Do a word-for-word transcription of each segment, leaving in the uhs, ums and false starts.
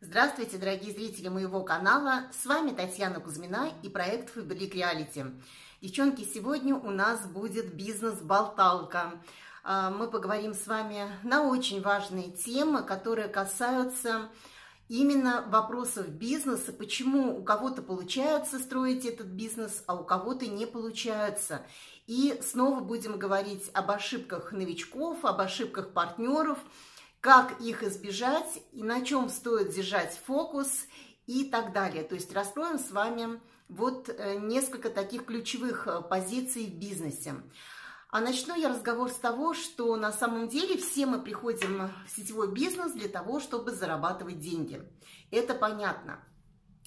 Здравствуйте, дорогие зрители моего канала, с вами Татьяна Кузьмина и проект Faberlic Reality. Девчонки, сегодня у нас будет бизнес-болталка. Мы поговорим с вами на очень важные темы, которые касаются именно вопросов бизнеса, почему у кого-то получается строить этот бизнес, а у кого-то не получается. И снова будем говорить об ошибках новичков, об ошибках партнеров, как их избежать и на чем стоит держать фокус и так далее. То есть раскроем с вами вот несколько таких ключевых позиций в бизнесе. А начну я разговор с того, что на самом деле все мы приходим в сетевой бизнес для того, чтобы зарабатывать деньги. Это понятно.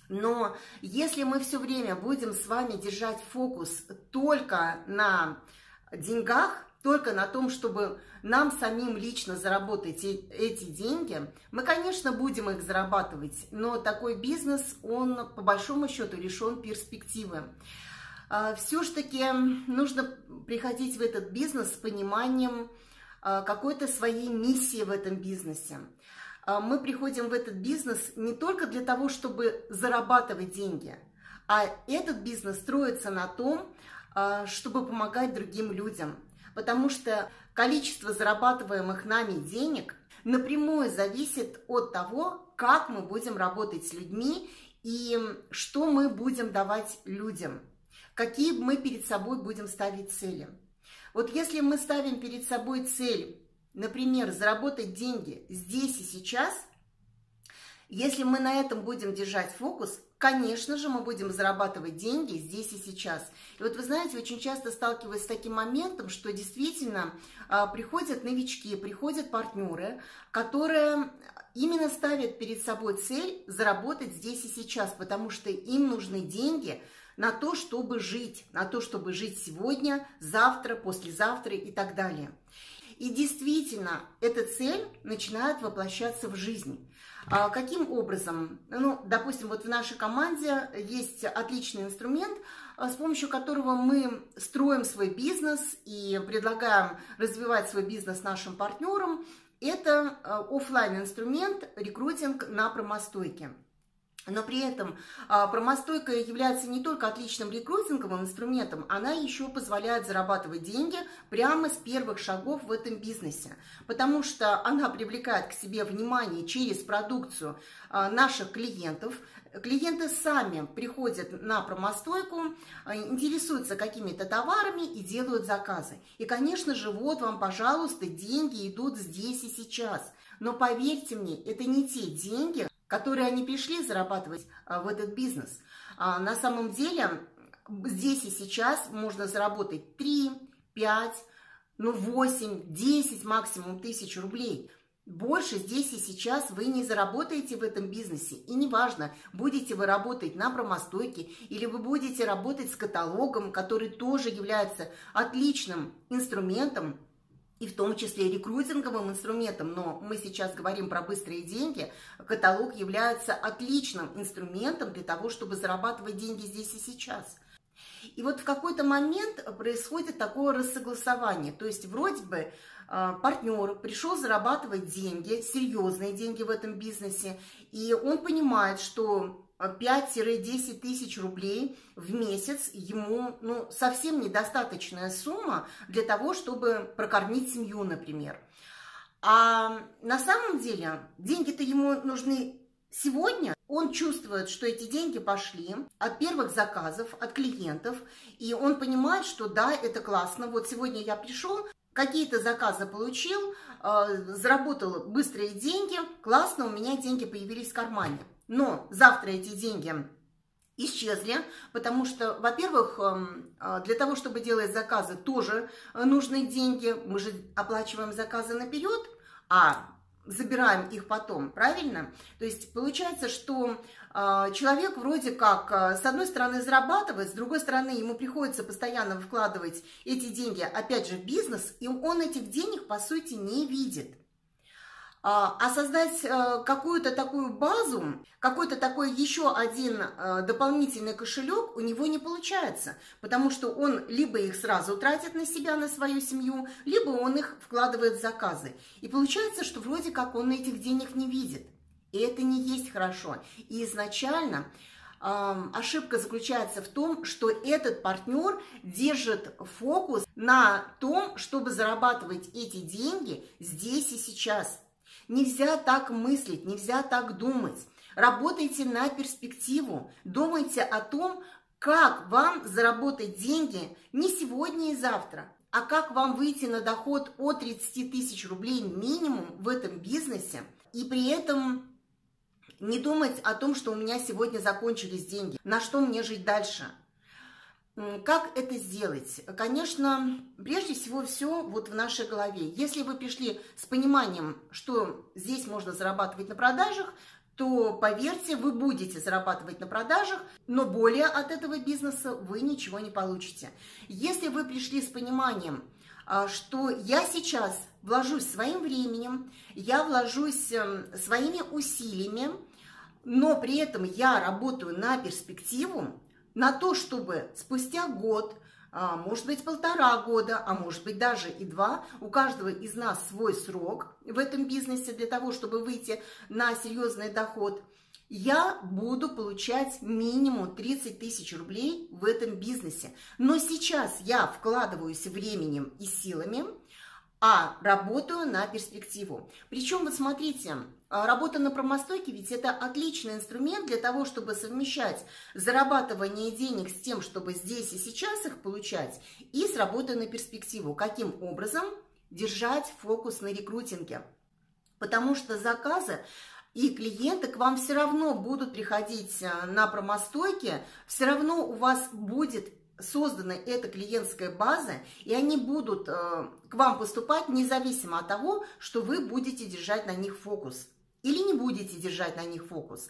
Но если мы все время будем с вами держать фокус только на деньгах, только на том, чтобы нам самим лично заработать эти деньги, мы, конечно, будем их зарабатывать, но такой бизнес, он по большому счету лишен перспективы. Все-таки нужно приходить в этот бизнес с пониманием какой-то своей миссии в этом бизнесе. Мы приходим в этот бизнес не только для того, чтобы зарабатывать деньги, а этот бизнес строится на том, чтобы помогать другим людям. Потому что количество зарабатываемых нами денег напрямую зависит от того, как мы будем работать с людьми и что мы будем давать людям, какие мы перед собой будем ставить цели. Вот если мы ставим перед собой цель, например, заработать деньги здесь и сейчас, если мы на этом будем держать фокус, конечно же, мы будем зарабатывать деньги здесь и сейчас. И вот вы знаете, очень часто сталкиваюсь с таким моментом, что действительно а, приходят новички, приходят партнеры, которые именно ставят перед собой цель заработать здесь и сейчас, потому что им нужны деньги на то, чтобы жить, на то, чтобы жить сегодня, завтра, послезавтра и так далее. И действительно, эта цель начинает воплощаться в жизнь. А каким образом? Ну, допустим, вот в нашей команде есть отличный инструмент, с помощью которого мы строим свой бизнес и предлагаем развивать свой бизнес нашим партнерам. Это офлайн-инструмент «Рекрутинг на промостойке». Но при этом промостойка является не только отличным рекрутинговым инструментом, она еще позволяет зарабатывать деньги прямо с первых шагов в этом бизнесе, потому что она привлекает к себе внимание через продукцию наших клиентов. Клиенты сами приходят на промостойку, интересуются какими-то товарами и делают заказы. И, конечно же, вот вам, пожалуйста, деньги идут здесь и сейчас. Но поверьте мне, это не те деньги, которые они пришли зарабатывать в этот бизнес. А на самом деле здесь и сейчас можно заработать три, пять, ну восемь, десять максимум тысяч рублей. Больше здесь и сейчас вы не заработаете в этом бизнесе. И неважно, будете вы работать на промостойке или вы будете работать с каталогом, который тоже является отличным инструментом, и в том числе рекрутинговым инструментом, но мы сейчас говорим про быстрые деньги, каталог является отличным инструментом для того, чтобы зарабатывать деньги здесь и сейчас. И вот в какой-то момент происходит такое рассогласование, то есть вроде бы партнер пришел зарабатывать деньги, серьезные деньги в этом бизнесе, и он понимает, что пять-десять тысяч рублей в месяц ему ну, совсем недостаточная сумма для того, чтобы прокормить семью, например. А на самом деле деньги-то ему нужны сегодня. Он чувствует, что эти деньги пошли от первых заказов, от клиентов, и он понимает, что да, это классно, вот сегодня я пришел, какие-то заказы получил, заработал быстрые деньги, классно, у меня деньги появились в кармане. Но завтра эти деньги исчезли, потому что, во-первых, для того, чтобы делать заказы, тоже нужны деньги. Мы же оплачиваем заказы наперед, а забираем их потом, правильно? То есть получается, что человек вроде как с одной стороны зарабатывает, с другой стороны ему приходится постоянно вкладывать эти деньги, опять же, в бизнес, и он этих денег, по сути, не видит. А создать какую-то такую базу, какой-то такой еще один дополнительный кошелек у него не получается, потому что он либо их сразу тратит на себя, на свою семью, либо он их вкладывает в заказы. И получается, что вроде как он этих денег не видит. И это не есть хорошо. И изначально э, ошибка заключается в том, что этот партнер держит фокус на том, чтобы зарабатывать эти деньги здесь и сейчас. Нельзя так мыслить, нельзя так думать. Работайте на перспективу, думайте о том, как вам заработать деньги не сегодня и завтра, а как вам выйти на доход от тридцати тысяч рублей минимум в этом бизнесе и при этом не думать о том, что у меня сегодня закончились деньги, на что мне жить дальше. Как это сделать? Конечно, прежде всего все вот в нашей голове. Если вы пришли с пониманием, что здесь можно зарабатывать на продажах, то, поверьте, вы будете зарабатывать на продажах, но более от этого бизнеса вы ничего не получите. Если вы пришли с пониманием, что я сейчас вложусь своим временем, я вложусь своими усилиями, но при этом я работаю на перспективу, на то, чтобы спустя год, может быть, полтора года, а может быть, даже и два. У каждого из нас свой срок в этом бизнесе для того, чтобы выйти на серьезный доход. Я буду получать минимум тридцать тысяч рублей в этом бизнесе. Но сейчас я вкладываюсь временем и силами, а работаю на перспективу. Причем, вот смотрите, работа на промостойке ведь это отличный инструмент для того, чтобы совмещать зарабатывание денег с тем, чтобы здесь и сейчас их получать, и с работой на перспективу. Каким образом? Держать фокус на рекрутинге. Потому что заказы и клиенты к вам все равно будут приходить на промостойке, все равно у вас будет создана эта клиентская база, и они будут э, к вам поступать независимо от того, что вы будете держать на них фокус или не будете держать на них фокус.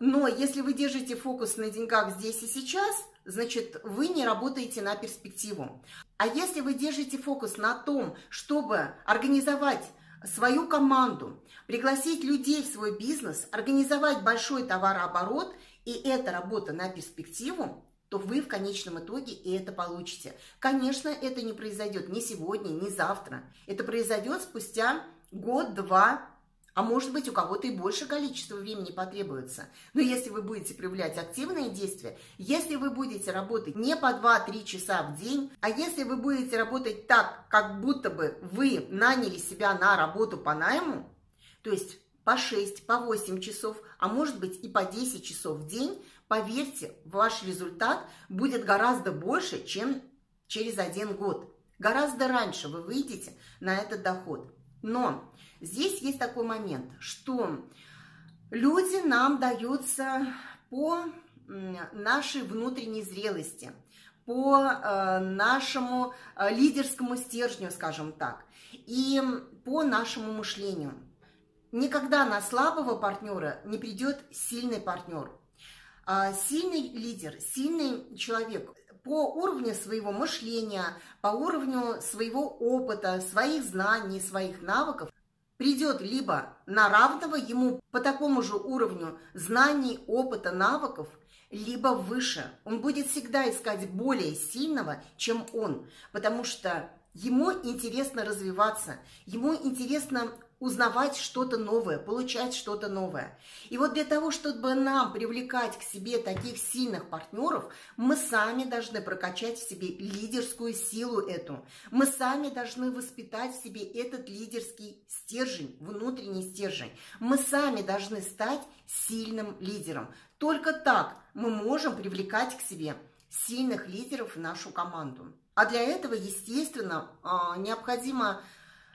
Но если вы держите фокус на деньгах здесь и сейчас, значит, вы не работаете на перспективу. А если вы держите фокус на том, чтобы организовать свою команду, пригласить людей в свой бизнес, организовать большой товарооборот, и это работа на перспективу, то вы в конечном итоге и это получите. Конечно, это не произойдет ни сегодня, ни завтра. Это произойдет спустя год, два, а может быть, у кого-то и больше количества времени потребуется. Но если вы будете проявлять активные действия, если вы будете работать не по два-три часа в день, а если вы будете работать так, как будто бы вы наняли себя на работу по найму, то есть по шесть, по восемь часов, а может быть и по десять часов в день, поверьте, ваш результат будет гораздо больше, чем через один год. Гораздо раньше вы выйдете на этот доход. Но здесь есть такой момент, что люди нам даются по нашей внутренней зрелости, по нашему лидерскому стержню, скажем так, и по нашему мышлению. Никогда на слабого партнера не придет сильный партнер. Сильный лидер, сильный человек по уровню своего мышления, по уровню своего опыта, своих знаний, своих навыков придет либо на равного ему по такому же уровню знаний, опыта, навыков, либо выше. Он будет всегда искать более сильного, чем он, потому что ему интересно развиваться, ему интересно узнавать что-то новое, получать что-то новое. И вот для того, чтобы нам привлекать к себе таких сильных партнеров, мы сами должны прокачать в себе лидерскую силу эту. Мы сами должны воспитать в себе этот лидерский стержень, внутренний стержень. Мы сами должны стать сильным лидером. Только так мы можем привлекать к себе сильных лидеров в нашу команду. А для этого, естественно, необходимо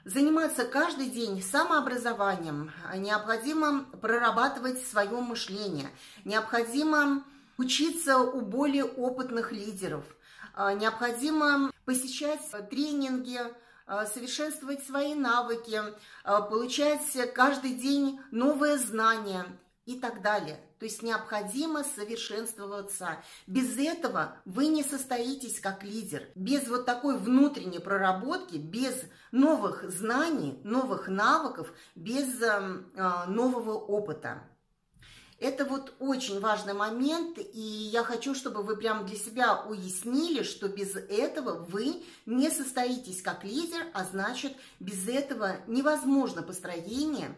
заниматься каждый день самообразованием, необходимо прорабатывать свое мышление, необходимо учиться у более опытных лидеров, необходимо посещать тренинги, совершенствовать свои навыки, получать каждый день новые знания и так далее. То есть необходимо совершенствоваться. Без этого вы не состоитесь как лидер. Без вот такой внутренней проработки, без новых знаний, новых навыков, без э, нового опыта. Это вот очень важный момент, и я хочу, чтобы вы прям для себя уяснили, что без этого вы не состоитесь как лидер, а значит, без этого невозможно построение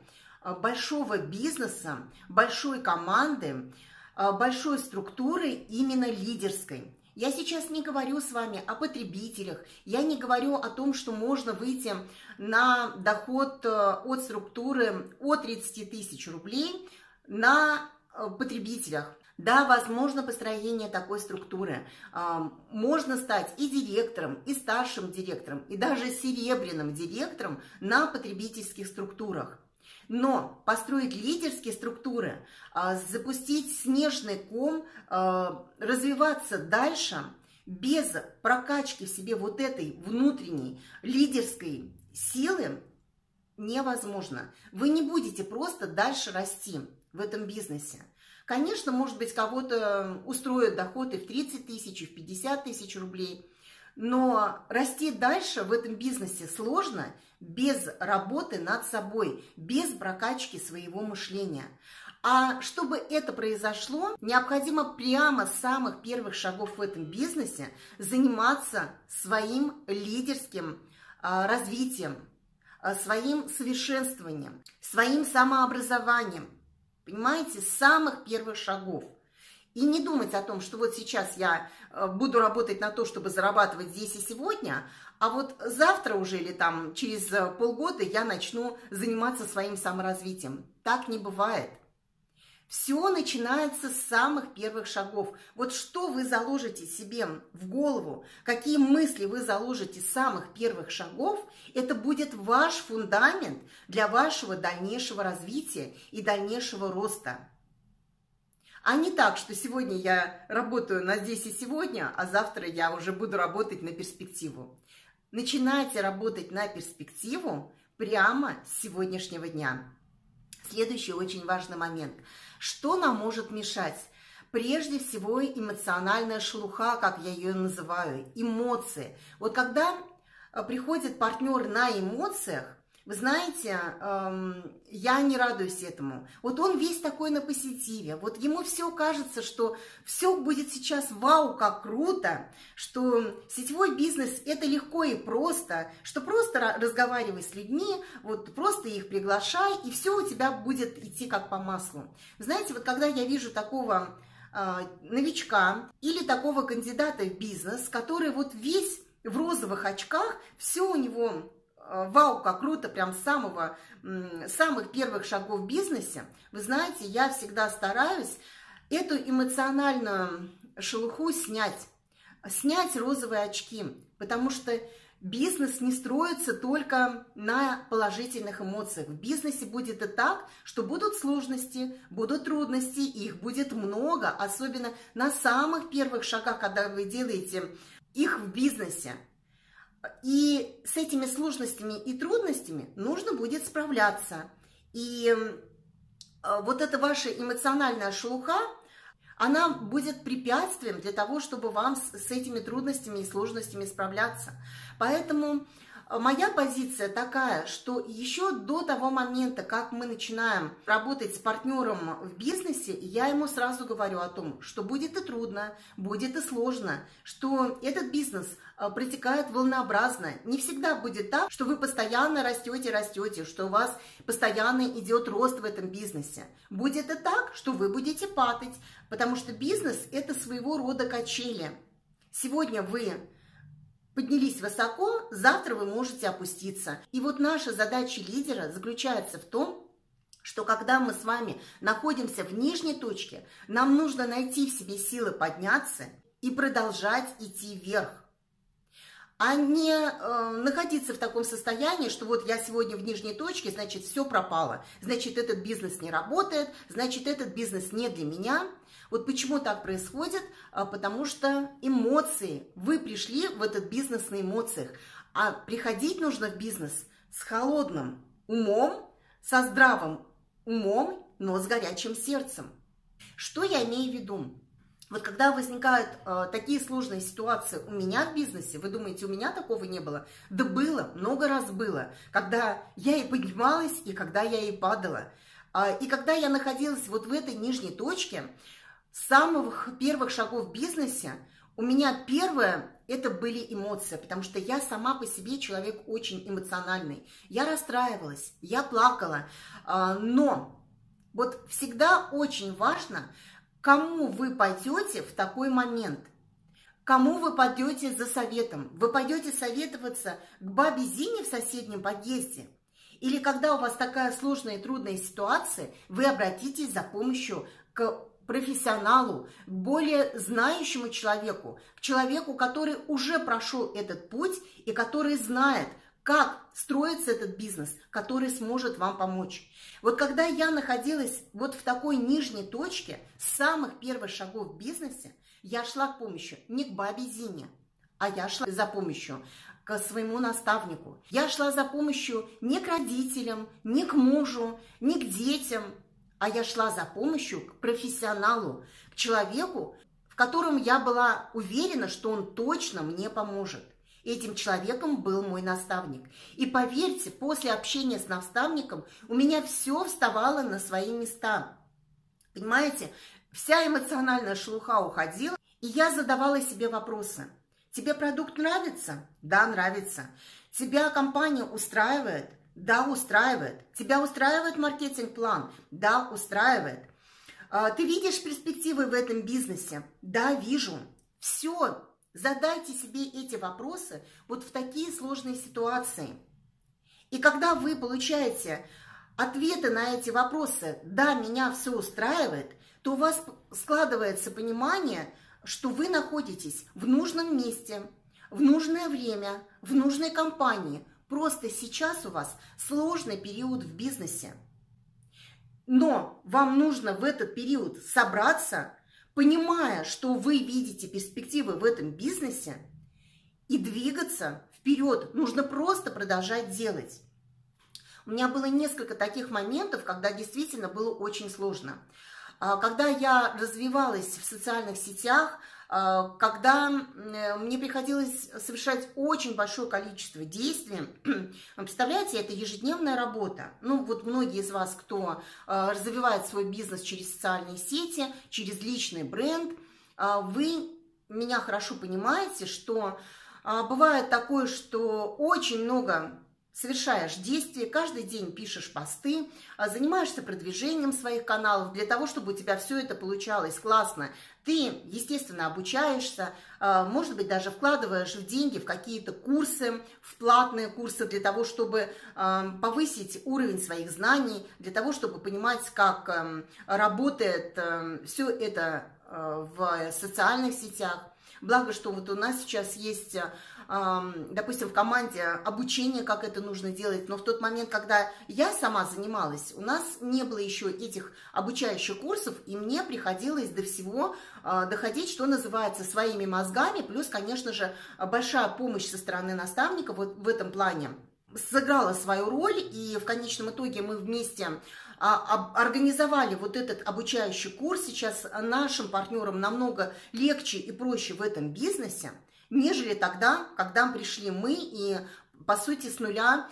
большого бизнеса, большой команды, большой структуры именно лидерской. Я сейчас не говорю с вами о потребителях, я не говорю о том, что можно выйти на доход от структуры от тридцати тысяч рублей на потребителях. Да, возможно построение такой структуры. Можно стать и директором, и старшим директором, и даже серебряным директором на потребительских структурах. Но построить лидерские структуры, запустить снежный ком, развиваться дальше без прокачки в себе вот этой внутренней лидерской силы невозможно. Вы не будете просто дальше расти в этом бизнесе. Конечно, может быть, кого-то устроят доходы в тридцать тысяч, в пятьдесят тысяч рублей, но расти дальше в этом бизнесе сложно без работы над собой, без прокачки своего мышления. А чтобы это произошло, необходимо прямо с самых первых шагов в этом бизнесе заниматься своим лидерским развитием, своим совершенствованием, своим самообразованием. Понимаете, с самых первых шагов. И не думать о том, что вот сейчас я буду работать на то, чтобы зарабатывать здесь и сегодня, а вот завтра уже или там через полгода я начну заниматься своим саморазвитием. Так не бывает. Все начинается с самых первых шагов. Вот что вы заложите себе в голову, какие мысли вы заложите с самых первых шагов, это будет ваш фундамент для вашего дальнейшего развития и дальнейшего роста. А не так, что сегодня я работаю на здесь и сегодня, а завтра я уже буду работать на перспективу. Начинайте работать на перспективу прямо с сегодняшнего дня. Следующий очень важный момент. Что нам может мешать? Прежде всего, эмоциональная шелуха, как я ее называю, эмоции. Вот когда приходит партнер на эмоциях, вы знаете, эм, я не радуюсь этому. Вот он весь такой на позитиве. Вот ему все кажется, что все будет сейчас вау, как круто, что сетевой бизнес – это легко и просто, что просто разговаривай с людьми, вот просто их приглашай, и все у тебя будет идти как по маслу. Знаете, вот когда я вижу такого э, новичка или такого кандидата в бизнес, который вот весь в розовых очках, все у него... Вау, как круто, прям с самого, самых первых шагов в бизнесе. Вы знаете, я всегда стараюсь эту эмоциональную шелуху снять, снять розовые очки, потому что бизнес не строится только на положительных эмоциях. В бизнесе будет и так, что будут сложности, будут трудности, их будет много, особенно на самых первых шагах, когда вы делаете их в бизнесе. И с этими сложностями и трудностями нужно будет справляться. И вот эта ваша эмоциональная шелуха, она будет препятствием для того, чтобы вам с этими трудностями и сложностями справляться. Поэтому моя позиция такая, что еще до того момента, как мы начинаем работать с партнером в бизнесе, я ему сразу говорю о том, что будет и трудно, будет и сложно, что этот бизнес протекает волнообразно. Не всегда будет так, что вы постоянно растете, растете, что у вас постоянно идет рост в этом бизнесе. Будет и так, что вы будете падать, потому что бизнес – это своего рода качели. Сегодня вы поднялись высоко, завтра вы можете опуститься. И вот наша задача лидера заключается в том, что когда мы с вами находимся в нижней точке, нам нужно найти в себе силы подняться и продолжать идти вверх, а не э, находиться в таком состоянии, что вот я сегодня в нижней точке, значит, все пропало, значит, этот бизнес не работает, значит, этот бизнес не для меня. Вот почему так происходит? Потому что эмоции. Вы пришли в этот бизнес на эмоциях, а приходить нужно в бизнес с холодным умом, со здравым умом, но с горячим сердцем. Что я имею в виду? Вот когда возникают э, такие сложные ситуации у меня в бизнесе, вы думаете, у меня такого не было? Да было, много раз было, когда я и поднималась, и когда я и падала. Э, и когда я находилась вот в этой нижней точке, с самых первых шагов в бизнесе, у меня первое это были эмоции, потому что я сама по себе человек очень эмоциональный. Я расстраивалась, я плакала, но вот всегда очень важно, кому вы пойдете в такой момент. Кому вы пойдете за советом? Вы пойдете советоваться к бабе Зине в соседнем подъезде? Или когда у вас такая сложная и трудная ситуация, вы обратитесь за помощью к профессионалу, к более знающему человеку, к человеку, который уже прошел этот путь и который знает, как строится этот бизнес, который сможет вам помочь. Вот когда я находилась вот в такой нижней точке, с самых первых шагов в бизнесе, я шла к помощи не к бабе Зине, а я шла за помощью к своему наставнику. Я шла за помощью не к родителям, не к мужу, не к детям, а я шла за помощью к профессионалу, к человеку, в котором я была уверена, что он точно мне поможет. Этим человеком был мой наставник. И поверьте, после общения с наставником у меня все вставало на свои места. Понимаете? Вся эмоциональная шелуха уходила, и я задавала себе вопросы. Тебе продукт нравится? Да, нравится. Тебя компания устраивает? Да, устраивает. Тебя устраивает маркетинг-план? Да, устраивает. Ты видишь перспективы в этом бизнесе? Да, вижу. Все, задайте себе эти вопросы вот в такие сложные ситуации. И когда вы получаете ответы на эти вопросы «да, меня все устраивает», то у вас складывается понимание, что вы находитесь в нужном месте, в нужное время, в нужной компании. Просто сейчас у вас сложный период в бизнесе. Но вам нужно в этот период собраться, понимая, что вы видите перспективы в этом бизнесе, и двигаться вперед. Нужно просто продолжать делать. У меня было несколько таких моментов, когда действительно было очень сложно. Когда я развивалась в социальных сетях, когда мне приходилось совершать очень большое количество действий, представляете, это ежедневная работа. Ну, вот многие из вас, кто развивает свой бизнес через социальные сети, через личный бренд, вы меня хорошо понимаете, что бывает такое, что очень много... совершаешь действия, каждый день пишешь посты, занимаешься продвижением своих каналов для того, чтобы у тебя все это получалось классно. Ты, естественно, обучаешься, может быть, даже вкладываешь в деньги в какие-то курсы, в платные курсы для того, чтобы повысить уровень своих знаний, для того, чтобы понимать, как работает все это в социальных сетях. Благо, что вот у нас сейчас есть, допустим, в команде обучение, как это нужно делать, но в тот момент, когда я сама занималась, у нас не было еще этих обучающих курсов, и мне приходилось до всего доходить, что называется, своими мозгами, плюс, конечно же, большая помощь со стороны наставника вот в этом плане сыграла свою роль, и в конечном итоге мы вместе организовали вот этот обучающий курс. Сейчас нашим партнерам намного легче и проще в этом бизнесе, нежели тогда, когда пришли мы и, по сути, с нуля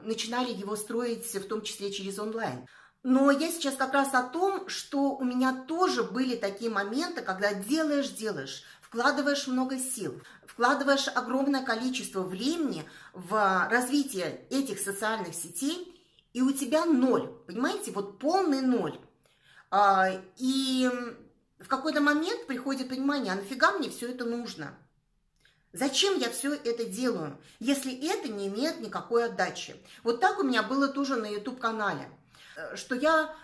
начинали его строить, в том числе через онлайн. Но я сейчас как раз о том, что у меня тоже были такие моменты, когда делаешь, делаешь, вкладываешь много сил, вкладываешь огромное количество времени в развитие этих социальных сетей, и у тебя ноль, понимаете, вот полный ноль. И в какой-то момент приходит понимание, а нафига мне все это нужно? Зачем я все это делаю, если это не имеет никакой отдачи? Вот так у меня было тоже на YouTube-канале, что я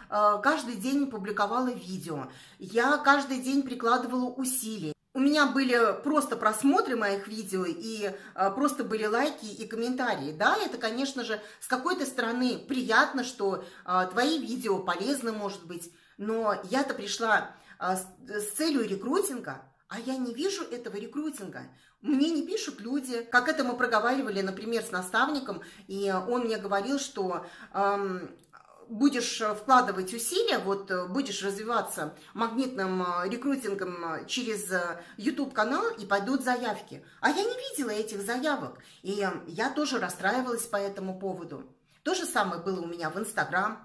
каждый день публиковала видео, я каждый день прикладывала усилия. У меня были просто просмотры моих видео и а, просто были лайки и комментарии. Да, это, конечно же, с какой-то стороны приятно, что а, твои видео полезны, может быть, но я-то пришла а, с, с целью рекрутинга, а я не вижу этого рекрутинга. Мне не пишут люди. Как это мы проговаривали, например, с наставником, и он мне говорил, что... Эм, будешь вкладывать усилия, вот будешь развиваться магнитным рекрутингом через YouTube-канал, и пойдут заявки. А я не видела этих заявок, и я тоже расстраивалась по этому поводу. То же самое было у меня в Instagram.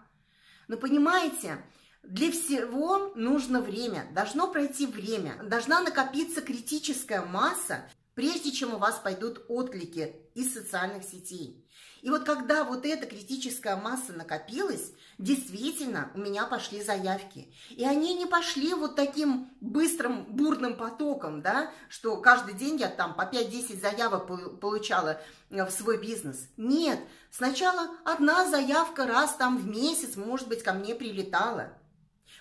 Но понимаете, для всего нужно время, должно пройти время, должна накопиться критическая масса, прежде чем у вас пойдут отклики из социальных сетей. И вот когда вот эта критическая масса накопилась, действительно у меня пошли заявки. И они не пошли вот таким быстрым, бурным потоком, да, что каждый день я там по пять-десять заявок получала в свой бизнес. Нет, сначала одна заявка раз там в месяц, может быть, ко мне прилетала.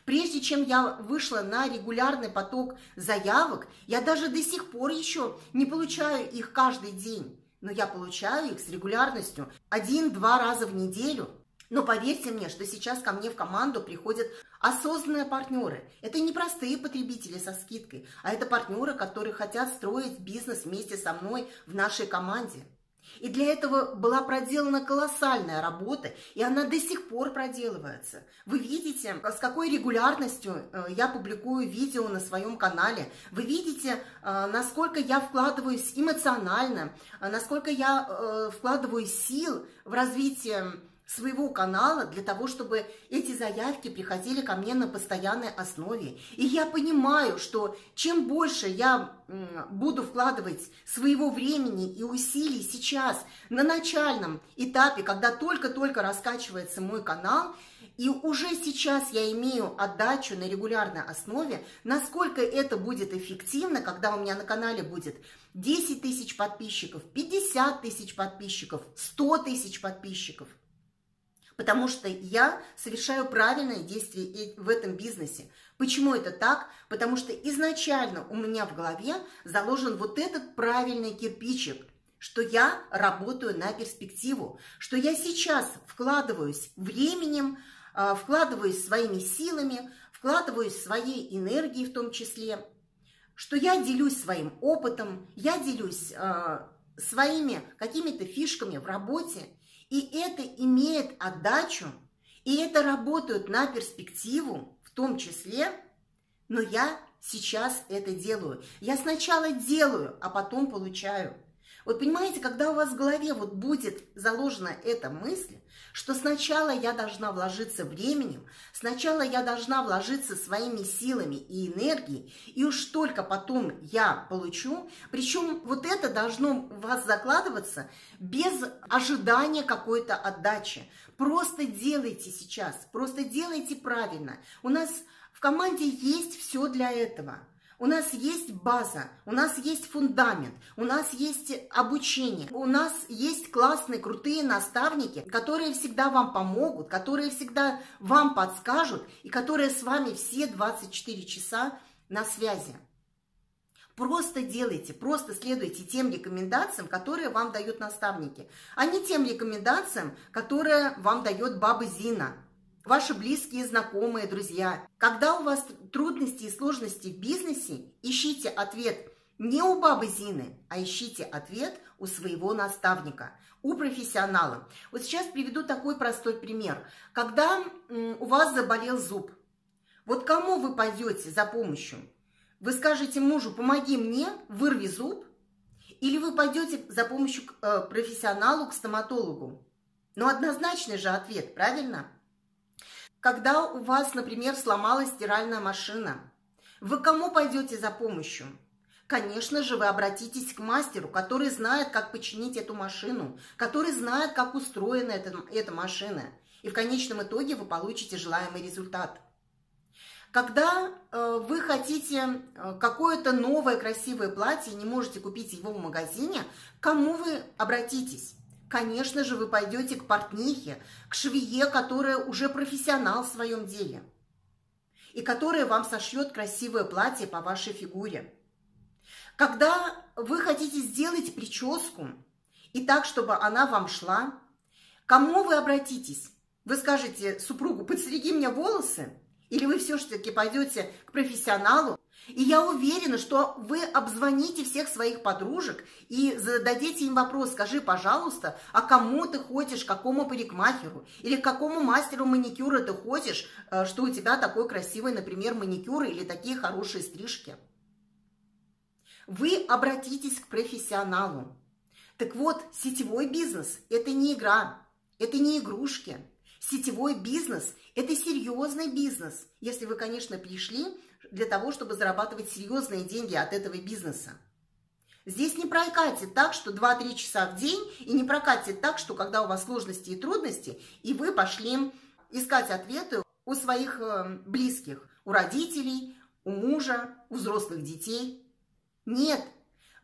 Прежде чем я вышла на регулярный поток заявок, я даже до сих пор еще не получаю их каждый день, но я получаю их с регулярностью один-два раза в неделю. Но поверьте мне, что сейчас ко мне в команду приходят осознанные партнеры. Это не простые потребители со скидкой, а это партнеры, которые хотят строить бизнес вместе со мной в нашей команде. И для этого была проделана колоссальная работа, и она до сих пор проделывается. Вы видите, с какой регулярностью я публикую видео на своем канале. Вы видите, насколько я вкладываюсь эмоционально, насколько я вкладываю сил в развитие своего канала для того, чтобы эти заявки приходили ко мне на постоянной основе. И я понимаю, что чем больше я буду вкладывать своего времени и усилий сейчас, на начальном этапе, когда только-только раскачивается мой канал, и уже сейчас я имею отдачу на регулярной основе, насколько это будет эффективно, когда у меня на канале будет десять тысяч подписчиков, пятьдесят тысяч подписчиков, сто тысяч подписчиков. Потому что я совершаю правильные действия в этом бизнесе. Почему это так? Потому что изначально у меня в голове заложен вот этот правильный кирпичик, что я работаю на перспективу, что я сейчас вкладываюсь временем, вкладываюсь своими силами, вкладываюсь своей энергией в том числе, что я делюсь своим опытом, я делюсь своими какими-то фишками в работе, и это имеет отдачу, и это работает на перспективу в том числе, но я сейчас это делаю. Я сначала делаю, а потом получаю. Вот понимаете, когда у вас в голове вот будет заложена эта мысль, что сначала я должна вложиться временем, сначала я должна вложиться своими силами и энергией, и уж только потом я получу, причем вот это должно у вас закладываться без ожидания какой-то отдачи. Просто делайте сейчас, просто делайте правильно. У нас в команде есть все для этого. У нас есть база, у нас есть фундамент, у нас есть обучение, у нас есть классные, крутые наставники, которые всегда вам помогут, которые всегда вам подскажут и которые с вами все двадцать четыре часа на связи. Просто делайте, просто следуйте тем рекомендациям, которые вам дают наставники, а не тем рекомендациям, которые вам дает баба Зина, ваши близкие, знакомые, друзья. Когда у вас трудности и сложности в бизнесе, ищите ответ не у бабы Зины, а ищите ответ у своего наставника, у профессионала. Вот сейчас приведу такой простой пример. Когда у вас заболел зуб, вот кому вы пойдете за помощью? Вы скажете мужу: помоги мне, вырви зуб, или вы пойдете за помощью к профессионалу, к стоматологу? Но однозначный же ответ, правильно? Когда у вас, например, сломалась стиральная машина, вы к кому пойдете за помощью? Конечно же, вы обратитесь к мастеру, который знает, как починить эту машину, который знает, как устроена эта, эта машина. И в конечном итоге вы получите желаемый результат. Когда э, вы хотите какое-то новое красивое платье и не можете купить его в магазине, к кому вы обратитесь? Конечно же, вы пойдете к портнихе, к швее, которая уже профессионал в своем деле и которая вам сошьет красивое платье по вашей фигуре. Когда вы хотите сделать прическу и так, чтобы она вам шла, к кому вы обратитесь? Вы скажете супругу: подстриги мне волосы, или вы все-таки пойдете к профессионалу? И я уверена, что вы обзвоните всех своих подружек и зададите им вопрос: скажи, пожалуйста, а кому ты ходишь, к какому парикмахеру или к какому мастеру маникюра ты ходишь, что у тебя такой красивый, например, маникюр или такие хорошие стрижки? Вы обратитесь к профессионалу. Так вот, сетевой бизнес – это не игра, это не игрушки. Сетевой бизнес – это серьезный бизнес, если вы, конечно, пришли для того, чтобы зарабатывать серьезные деньги от этого бизнеса. Здесь не прокатит так, что два-три часа в день, и не прокатит так, что когда у вас сложности и трудности, и вы пошли искать ответы у своих близких, у родителей, у мужа, у взрослых детей. Нет,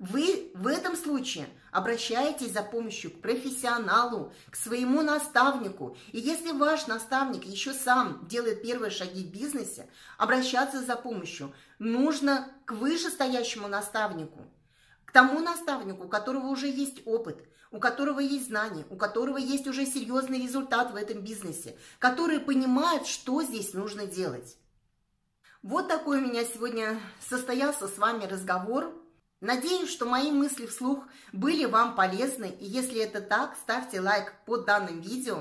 вы в этом случае обращаетесь за помощью к профессионалу, к своему наставнику. И если ваш наставник еще сам делает первые шаги в бизнесе, обращаться за помощью нужно к вышестоящему наставнику. К тому наставнику, у которого уже есть опыт, у которого есть знания, у которого есть уже серьезный результат в этом бизнесе, который понимает, что здесь нужно делать. Вот такой у меня сегодня состоялся с вами разговор. Надеюсь, что мои мысли вслух были вам полезны. И если это так, ставьте лайк под данным видео.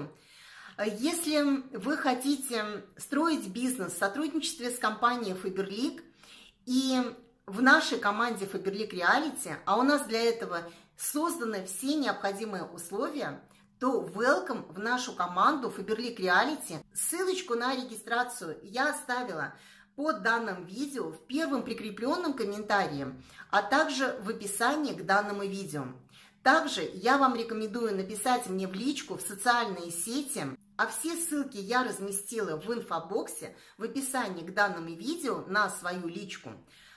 Если вы хотите строить бизнес в сотрудничестве с компанией Faberlic и в нашей команде Faberlic Reality, а у нас для этого созданы все необходимые условия, то welcome в нашу команду Faberlic Reality. Ссылочку на регистрацию я оставила под данным видео в первом прикрепленном комментарии, а также в описании к данному видео. Также я вам рекомендую написать мне в личку в социальные сети, а все ссылки я разместила в инфобоксе в описании к данному видео на свою личку.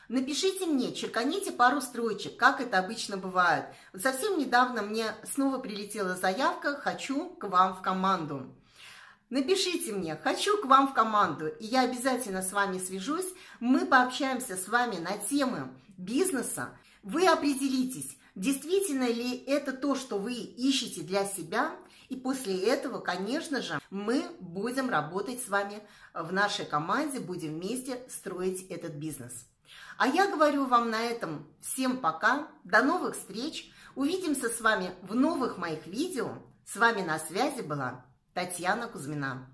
Напишите мне, черканите пару строчек, как это обычно бывает. Совсем недавно мне снова прилетела заявка «Хочу к вам в команду». Напишите мне «Хочу к вам в команду», и я обязательно с вами свяжусь. Мы пообщаемся с вами на темы бизнеса. Вы определитесь, действительно ли это то, что вы ищете для себя, и после этого, конечно же, мы будем работать с вами в нашей команде, будем вместе строить этот бизнес. А я говорю вам на этом всем пока, до новых встреч, увидимся с вами в новых моих видео. С вами на связи была Татьяна Кузьмина.